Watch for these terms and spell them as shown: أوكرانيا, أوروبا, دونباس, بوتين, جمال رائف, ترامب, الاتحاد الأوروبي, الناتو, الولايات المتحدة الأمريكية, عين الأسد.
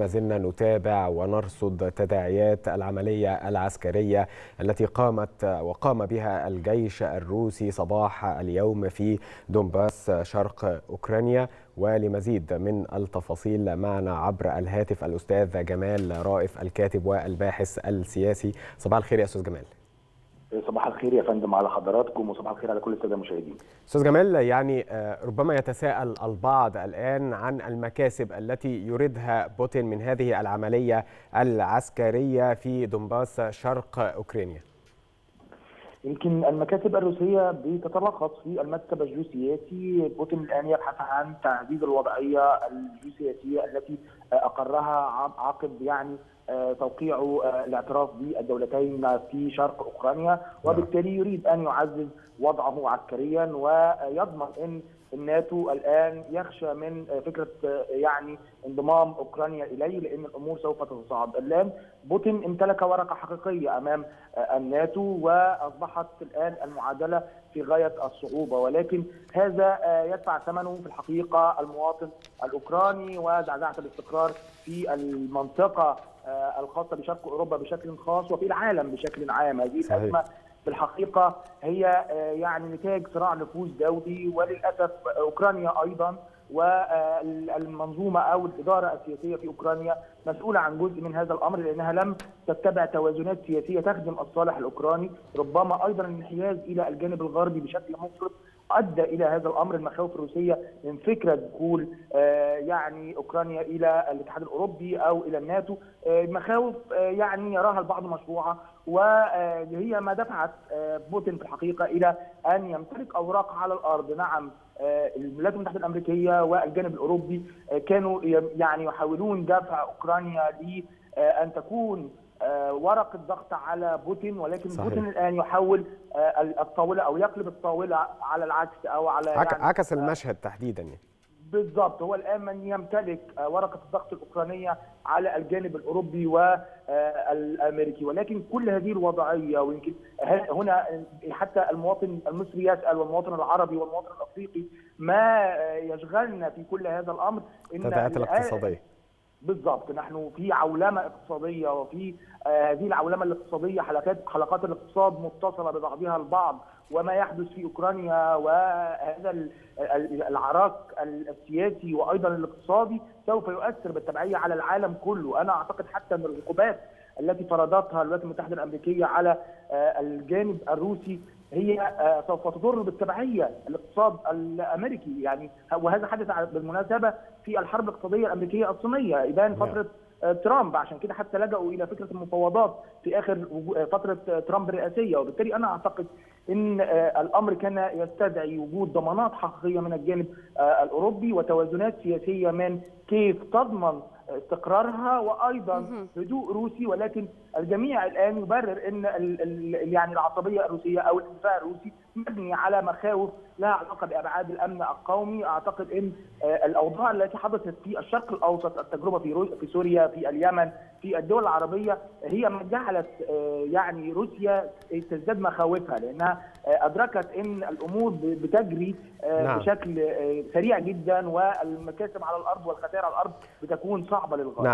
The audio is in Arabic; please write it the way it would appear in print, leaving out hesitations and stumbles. ما زلنا نتابع ونرصد تداعيات العملية العسكرية التي وقام بها الجيش الروسي صباح اليوم في دونباس شرق أوكرانيا. ولمزيد من التفاصيل معنا عبر الهاتف الأستاذ جمال رائف، الكاتب والباحث السياسي. صباح الخير يا أستاذ جمال. صباح الخير يا فندم على حضراتكم، وصباح الخير على كل الساده المشاهدين. استاذ جمال، يعني ربما يتساءل البعض الان عن المكاسب التي يريدها بوتين من هذه العمليه العسكريه في دونباس شرق اوكرانيا. يمكن المكاسب الروسيه بتتلخص في المكسب الجيوسياسي. بوتين الان يبحث عن تعزيز الوضعيه الجيوسياسيه التي اقرها عقب توقيع الاعتراف بالدولتين في شرق أوكرانيا، وبالتالي يريد أن يعزز وضعه عسكريا ويضمن أن الناتو الآن يخشى من فكرة انضمام أوكرانيا إليه، لأن الأمور سوف تتصاعد. الآن بوتين امتلك ورقة حقيقية أمام الناتو، وأصبحت الآن المعادلة في غاية الصعوبة، ولكن هذا يدفع ثمنه في الحقيقة المواطن الأوكراني وزعزعة الاستقرار في المنطقة الخاصة بشرق أوروبا بشكل خاص وفي العالم بشكل عام. هذه الأزمة في الحقيقة هي نتاج صراع نفوذ دولي، وللأسف أوكرانيا أيضا والمنظومة أو الإدارة السياسية في أوكرانيا مسؤولة عن جزء من هذا الأمر، لأنها لم تتبع توازنات سياسية تخدم الصالح الأوكراني. ربما أيضا الانحياز إلى الجانب الغربي بشكل مفرط ادى الى هذا الامر. المخاوف الروسيه من فكره دخول اوكرانيا الى الاتحاد الاوروبي او الى الناتو، مخاوف يراها البعض مشروعه، وهي ما دفعت بوتين في الحقيقه الى ان يمتلك اوراق على الارض. نعم، الولايات المتحده الامريكيه والجانب الاوروبي كانوا يحاولون دفع اوكرانيا لان تكون ورقة ضغط على بوتين، ولكن بوتين الآن يحول الطاولة أو يقلب الطاولة على العكس أو على عكس المشهد تحديدا. بالضبط، هو الآن من يمتلك ورقة الضغط الأوكرانية على الجانب الأوروبي والأمريكي. ولكن كل هذه الوضعية، ويمكن هنا حتى المواطن المصري يسأل والمواطن العربي والمواطن الأفريقي، ما يشغلنا في كل هذا الأمر التداعيات الاقتصادية. بالضبط، نحن في عولمه اقتصاديه، وفي هذه العولمه الاقتصاديه حلقات الاقتصاد متصله ببعضها البعض، وما يحدث في اوكرانيا وهذا العراك السياسي وايضا الاقتصادي سوف يؤثر بالتبعيه على العالم كله. انا اعتقد حتى ان العقوبات التي فرضتها الولايات المتحده الامريكيه على الجانب الروسي هي سوف تضر بالتبعيه الاقتصاد الامريكي، وهذا حدث بالمناسبه في الحرب الاقتصاديه الامريكيه الصينيه ابان فتره ترامب. عشان كده حتى لجأوا الى فكره المفاوضات في اخر فتره ترامب الرئاسيه، وبالتالي انا اعتقد ان الامر كان يستدعي وجود ضمانات حقيقيه من الجانب الاوروبي وتوازنات سياسيه من كيف تضمن استقرارها وايضا هدوء روسي. ولكن الجميع الان يبرر ان العصبيه الروسيه او الاندفاع الروسي مبني على مخاوف لها علاقه بابعاد الامن القومي. اعتقد ان الاوضاع التي حدثت في الشرق الاوسط، التجربه في سوريا، في اليمن، في الدول العربيه، هي ما جعلت روسيا تزداد مخاوفها، لانها ادركت ان الامور بتجري بشكل سريع جدا، والمكاسب على الارض والخسائر على الارض بتكون صعبه للغايه.